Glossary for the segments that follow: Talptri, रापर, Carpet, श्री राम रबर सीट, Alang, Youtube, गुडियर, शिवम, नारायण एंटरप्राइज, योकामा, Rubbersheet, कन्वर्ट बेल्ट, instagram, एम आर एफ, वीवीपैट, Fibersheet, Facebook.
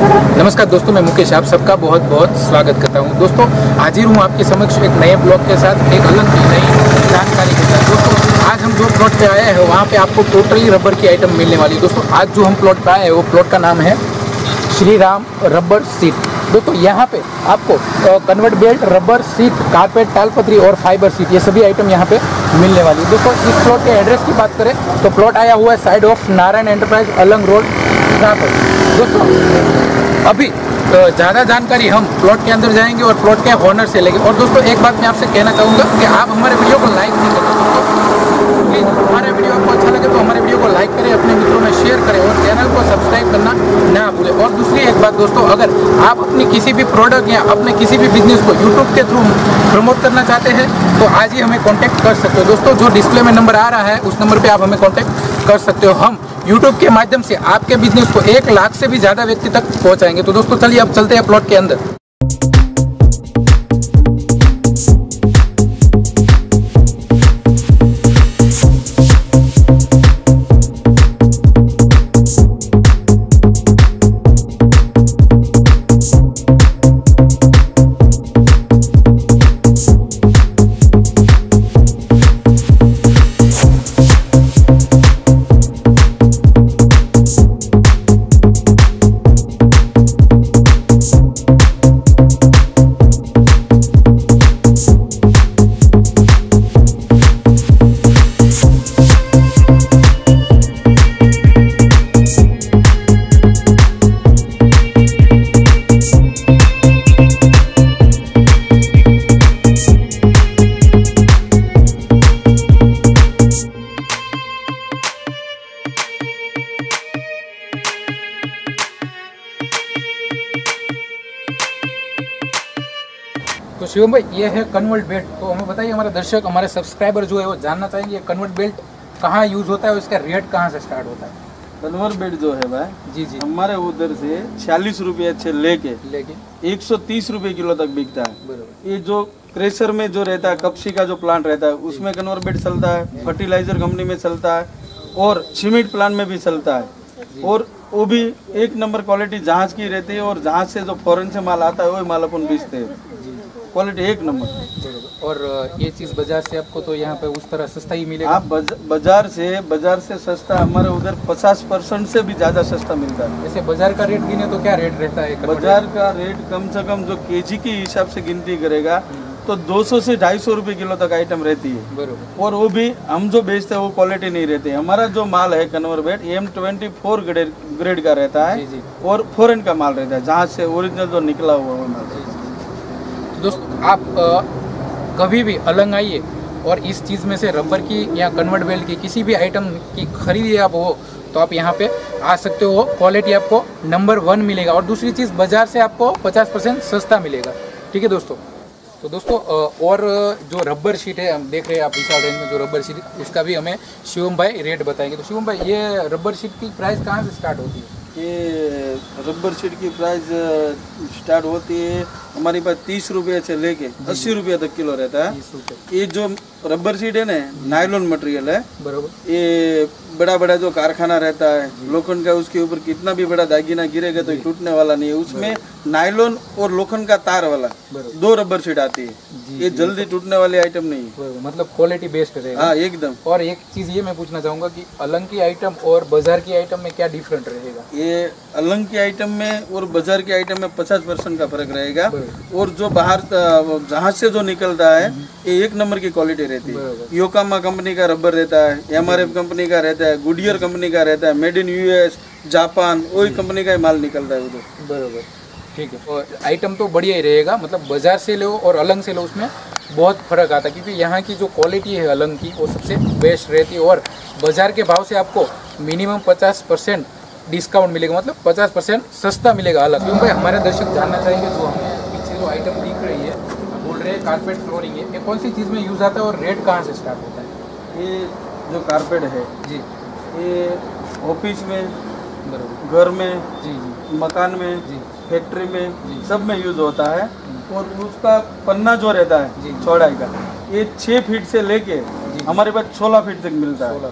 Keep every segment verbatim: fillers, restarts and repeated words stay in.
नमस्कार दोस्तों, मैं मुकेश आप सबका बहुत बहुत स्वागत करता हूं। दोस्तों हाजिर हूं आपके समक्ष एक नए ब्लॉग के साथ, एक अलग नई जानकारी के साथ। दोस्तों आज हम जो प्लॉट पे आए हैं वहां पे आपको टोटली रबर की आइटम मिलने वाली है। दोस्तों आज जो हम प्लॉट पे आए हैं वो प्लॉट का नाम है श्री राम रबर सीट। दोस्तों यहाँ पे आपको कन्वर्ट बेल्ट, rubber seat, carpet, टालपत्री और फाइबर सीट ये सभी आइटम यहाँ पे मिलने वाली है। दोस्तों इस प्लॉट के एड्रेस की बात करें तो प्लॉट आया हुआ है side of नारायण एंटरप्राइज Alang road रापर। दोस्तों अभी तो ज़्यादा जानकारी हम प्लॉट के अंदर जाएंगे और प्लॉट के ऑनर से लेंगे। और दोस्तों एक बात मैं आपसे कहना चाहूँगा कि आप हमारे वीडियो को लाइक नहीं करें। प्लीज़ हमारे वीडियो आपको अच्छा लगे तो हमारे वीडियो को लाइक करें, अपने मित्रों में शेयर करें और चैनल को सब्सक्राइब करना ना भूलें। और दूसरी एक बात दोस्तों, अगर आप अपनी किसी भी प्रोडक्ट या अपने किसी भी बिजनेस को यूट्यूब के थ्रू प्रमोट करना चाहते हैं तो आज ही हमें कॉन्टैक्ट कर सकते हो। दोस्तों जो डिस्प्ले में नंबर आ रहा है उस नंबर पर आप हमें कॉन्टैक्ट कर सकते हो। हम यूट्यूब के माध्यम से आपके बिजनेस को एक लाख से भी ज़्यादा व्यक्ति तक पहुँचाएंगे। तो दोस्तों चलिए अब चलते हैं प्लॉट के अंदर। तो शिवम भाई ये है कन्वर्ट बेल्ट, तो हमें बताइए हमारे दर्शक, हमारे सब्सक्राइबर जो है वो जानना चाहेंगे ये कन्वर्ट बेल्ट कहाँ यूज़ होता है और इसका रेट कहाँ से स्टार्ट होता है। कन्वर्ट बेल्ट जो है भाई जी जी हमारे उधर से छियालीस रुपये से लेके लेके एक सौ तीस रुपये किलो तक बिकता है। बराबर। ये जो क्रेशर में जो रहता है, कपसी का जो प्लांट रहता है उसमें कन्वर्ट बेल्ट चलता है, फर्टिलाइजर कंपनी में चलता है और सीमेंट प्लांट में भी चलता है। और वो भी एक नंबर क्वालिटी जहाज की रहती है और जहाज से जो फॉरेन से माल आता है वही माल अपन बेचते हैं, क्वालिटी एक नंबर। और ये चीज़ बाजार से आपको तो यहाँ पे उस तरह सस्ता ही मिलेगा। आप बाजार से बाजार से सस्ता हमारे उधर पचास परसेंट से भी ज़्यादा सस्ता मिलता है। वैसे बाजार का रेट गिने तो क्या रेट रहता है? बाजार का रेट कम से कम जो केजी के हिसाब से गिनती करेगा तो दो सौ से ढाई सौ रुपये किलो तक आइटम रहती है। बराबर। और वो भी हम जो बेचते हैं वो क्वालिटी नहीं रहती है। हमारा जो माल है conveyor belt M twenty four grade grade का रहता है और फॉरेन का माल रहता है, जहाँ से ओरिजिनल जो निकला हुआ वो माल। दोस्तों आप आ, कभी भी अलंग आइए और इस चीज़ में से रबर की या कन्वर्ट बेल्ट की किसी भी आइटम की खरीदी आप हो तो आप यहाँ पे आ सकते हो। क्वालिटी आपको नंबर वन मिलेगा और दूसरी चीज़ बाज़ार से आपको पचास परसेंट सस्ता मिलेगा। ठीक है दोस्तों। तो दोस्तों और जो रबर शीट है हम देख रहे हैं आप विशाल रेंज में जो रबर शीट, उसका भी हमें शिवम भाई रेट बताएंगे। तो शिवम भाई ये रबर शीट की प्राइस कहाँ से स्टार्ट होती है? ये रबर शीट की प्राइस स्टार्ट होती है हमारे पास तीस रुपये से लेके अस्सी रुपये तक किलो रहता है। ये जो रबर शीट है ना नायलॉन मटेरियल है। बराबर। ये बड़ा बड़ा जो कारखाना रहता है लोखंड का, उसके ऊपर कितना भी बड़ा दागीना गिरेगा तो टूटने वाला नहीं है। उसमें नायलॉन और लोखंड का तार वाला दो रबर शीट आती है। ये जल्दी टूटने वाली आइटम नहीं है, मतलब क्वालिटी बेस्ट रहेगा। हाँ एकदम। और एक चीज़ ये मैं पूछना चाहूँगा कि अलंग की आइटम और बाजार की आइटम में क्या डिफरेंट रहेगा? ये अलंग की आइटम में और बाजार की आइटम में पचास परसेंट का फर्क रहेगा। और जो बाहर जहाज से जो निकलता है ये एक नंबर की क्वालिटी रहती है। योकामा कंपनी का रबर रहता है, एम आर एफ कंपनी का रहता है, गुडियर कंपनी का रहता है, मेड इन यूएस जापान, वही कंपनी का माल निकलता है उधर। बराबर। ठीक है। और आइटम तो बढ़िया ही रहेगा, मतलब बाजार से लो और अलंग से लो उसमें बहुत फ़र्क आता है, क्योंकि यहाँ की जो क्वालिटी है अलंग की वो सबसे बेस्ट रहती है और बाजार के भाव से आपको मिनिमम पचास परसेंट डिस्काउंट मिलेगा, मतलब पचास परसेंट सस्ता मिलेगा अलग। क्योंकि हमारे दर्शक जानना चाहेंगे जो हमें पीछे जो आइटम दिख रही है, बोल रहे हैं कारपेट फ्लोरिंग है, ये कौन सी चीज़ में यूज़ आता है और रेट कहाँ से स्टार्ट होता है? ये जो कारपेट है जी ये ऑफिस में, घर में जी जी, मकान में जी, फैक्ट्री में जी, सब में यूज़ होता है। और उसका पन्ना जो रहता है चौड़ाई का ये छः फीट से लेके हमारे पास सोलह फीट तक मिलता है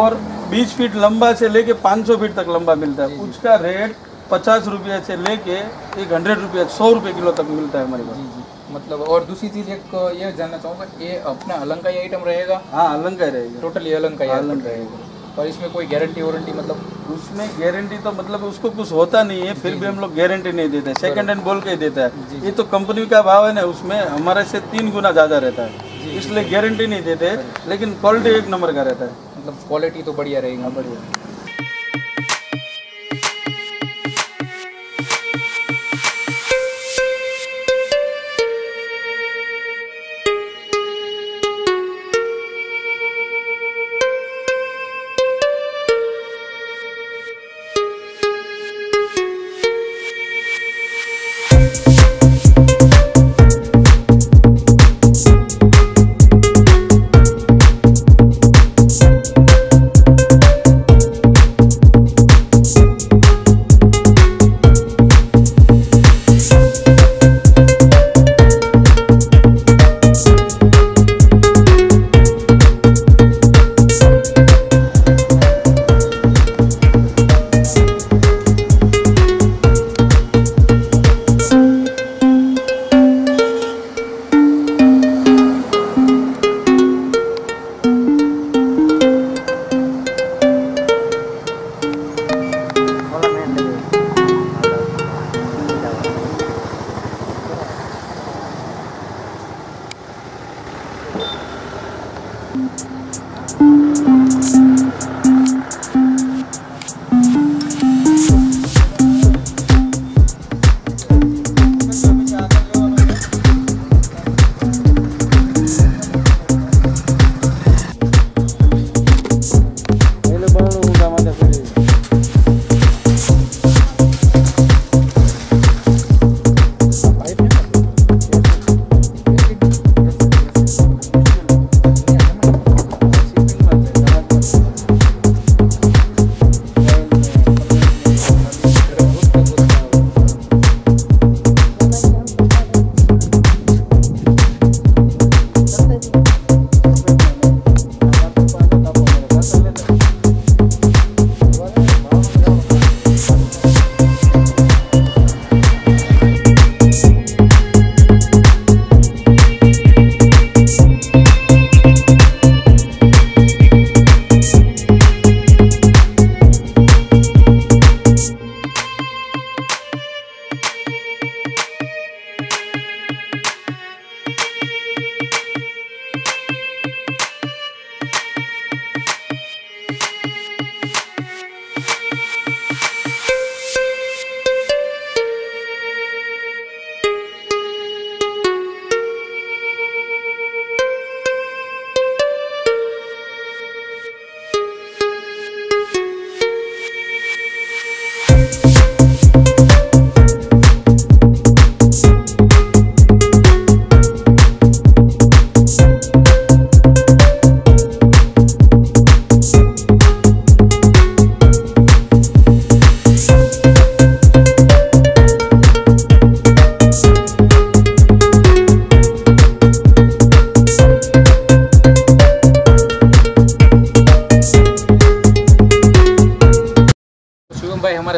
और बीस फीट लंबा से लेके पाँच सौ फीट तक लंबा मिलता है। उसका रेट पचास रुपये से लेके एक हंड्रेड रुपये सौ रुपये किलो तक मिलता है हमारे पास। मतलब और दूसरी चीज़ एक ये जानना चाहूँगा, ये अपना अलंग का ही आइटम रहेगा? हाँ, अलंग का रहेगा, टोटली अलंग का अलंग रहेगा। और इसमें कोई गारंटी वारंटी मतलब? उसमें गारंटी तो मतलब उसको कुछ होता नहीं है, फिर भी हम लोग गारंटी नहीं देते, सेकेंड हैंड बोल के देता है। ये तो कंपनी का भाव है ना, उसमें हमारे से तीन गुना ज़्यादा रहता है, इसलिए गारंटी नहीं देते, लेकिन क्वालिटी एक नंबर का रहता है। मतलब क्वालिटी तो बढ़िया रहेगी। बढ़िया।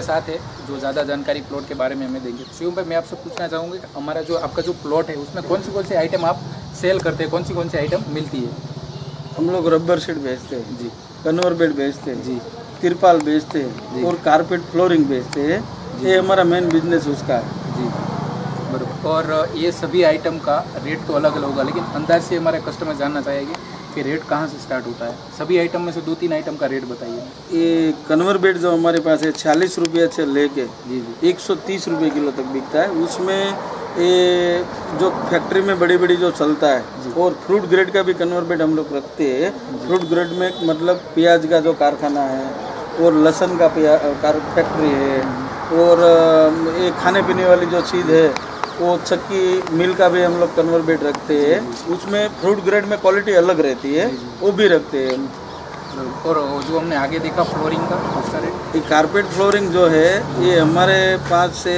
साथ है जो ज़्यादा जानकारी प्लॉट के बारे में हमें देंगे। शिवम भाई, मैं आपसे पूछना चाहूँगी कि हमारा जो आपका जो प्लॉट है उसमें कौन सी कौन सी आइटम आप सेल करते हैं, कौन सी कौन सी आइटम मिलती है? हम लोग रबर सीट बेचते हैं जी, कन्वर बेड बेचते हैं जी, तिरपाल बेचते हैं और कारपेट फ्लोरिंग बेचते हैं। ये हमारा मेन बिजनेस उसका है जी। बराबर। और ये सभी आइटम का रेट तो अलग अलग होगा, लेकिन अंदाज से हमारे कस्टमर जानना चाहेंगे कि रेट कहाँ से स्टार्ट होता है? सभी आइटम में से दो तीन आइटम का रेट बताइए। ये कन्वर बेड जो हमारे पास है छियालीस रुपये से लेके जी जी एक सौ तीस रुपये किलो तक बिकता है। उसमें ये जो फैक्ट्री में बड़ी बड़ी जो चलता है, और फ्रूट ग्रेड का भी कन्वर बेड हम लोग रखते हैं। फ्रूट ग्रेड में मतलब प्याज का जो कारखाना है और लहसुन का फैक्ट्री है, और ये खाने पीने वाली जो चीज़ है वो चक्की मिल का भी हम लोग कन्वर बेड रखते हैं। उसमें फ्रूट ग्रेड में क्वालिटी अलग रहती है, वो भी रखते हैं। और जो हमने आगे देखा फ्लोरिंग का, उसका रेट ये कारपेट फ्लोरिंग जो है ये हमारे पास से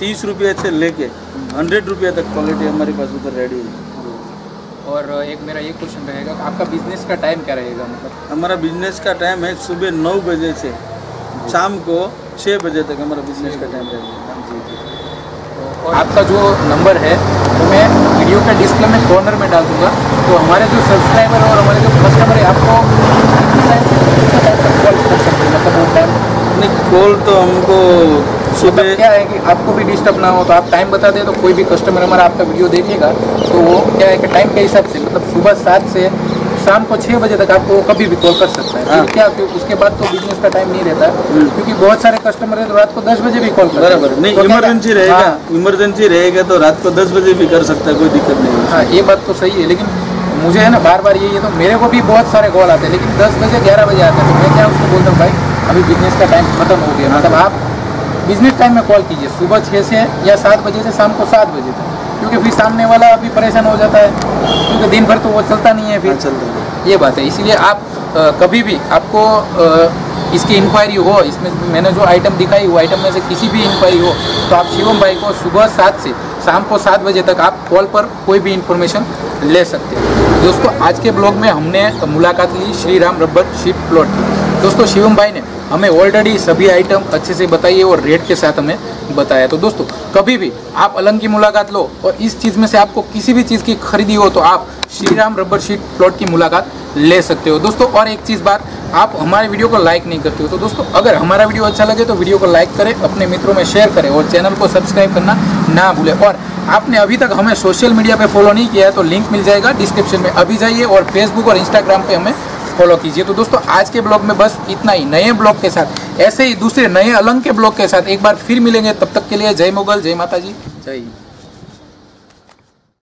तीस रुपये से लेके हंड्रेड रुपये तक क्वालिटी हमारे पास उधर रेडी है। और एक मेरा ये क्वेश्चन रहेगा, आपका बिजनेस का टाइम क्या रहेगा? मतलब हमारा बिजनेस का टाइम है सुबह नौ बजे से शाम को छः बजे तक हमारा बिजनेस का टाइम रहेगा। जी जी, आपका जो नंबर है वो मैं वीडियो का डिस्प्ले में कॉर्नर में डाल दूँगा, तो हमारे जो सब्सक्राइबर और हमारे जो कस्टमर है आपको कॉल कर सकते हैं। मतलब वो टाइम नहीं, कॉल तो हमको सुबह क्या है कि आपको भी डिस्टर्ब ना हो, तो आप टाइम बता दें, तो कोई भी कस्टमर हमारा आपका वीडियो देखेगा तो वो क्या है कि टाइम के हिसाब से, मतलब सुबह सात से शाम को छः बजे तक आपको कभी भी कॉल कर सकता है। हाँ। क्या क्योंकि उसके बाद तो बिजनेस का टाइम नहीं रहता, क्योंकि बहुत सारे कस्टमर हैं तो रात को दस बजे भी कॉल करते हैं। बराबर, नहीं इमरजेंसी रहेगा, इमरजेंसी रहेगा तो रात को दस बजे भी कर सकता है, कोई दिक्कत नहीं है। हाँ, ये बात तो सही है, लेकिन मुझे है ना बार बार ये तो मेरे को भी बहुत सारे कॉल आते हैं, लेकिन दस बजे ग्यारह बजे आते हैं, तो मैं क्या उसको बोलता हूँ भाई अभी बिजनेस का टाइम खत्म हो गया, मतलब आप बिजनेस टाइम में कॉल कीजिए सुबह छः से या सात बजे से शाम को सात बजे तक, क्योंकि फिर सामने वाला अभी परेशान हो जाता है, क्योंकि दिन भर तो वो चलता नहीं है फिर। चलता, ये बात है। इसीलिए आप आ, कभी भी आपको आ, इसकी इंक्वायरी हो, इसमें मैंने जो आइटम दिखाई वो आइटम में से किसी भी इंक्वायरी हो तो आप शिवम भाई को सुबह सात से शाम को सात बजे तक आप कॉल पर कोई भी इंफॉर्मेशन ले सकते हैं। दोस्तों, आज के ब्लॉग में हमने मुलाकात ली श्री राम रबर सीट plot की। दोस्तों, शिवम भाई ने हमें ऑलरेडी सभी आइटम अच्छे से बताइए और रेट के साथ हमें बताया। तो दोस्तों, कभी भी आप अलंग की मुलाकात लो और इस चीज़ में से आपको किसी भी चीज़ की खरीदी हो तो आप श्री राम रबर सीट plot की मुलाकात ले सकते हो। दोस्तों, और एक चीज़ बात, आप हमारे वीडियो को लाइक नहीं करते हो, तो दोस्तों अगर हमारा वीडियो अच्छा लगे तो वीडियो को लाइक करें, अपने मित्रों में शेयर करें और चैनल को सब्सक्राइब करना ना भूलें। और आपने अभी तक हमें सोशल मीडिया पर फॉलो नहीं किया है तो लिंक मिल जाएगा डिस्क्रिप्शन में, अभी जाइए और फेसबुक और इंस्टाग्राम पर हमें फॉलो कीजिए। तो दोस्तों, आज के ब्लॉग में बस इतना ही। नए ब्लॉग के साथ, ऐसे ही दूसरे नए अलंग के ब्लॉग के साथ एक बार फिर मिलेंगे। तब तक के लिए जय मुगल, जय माता जी, जय।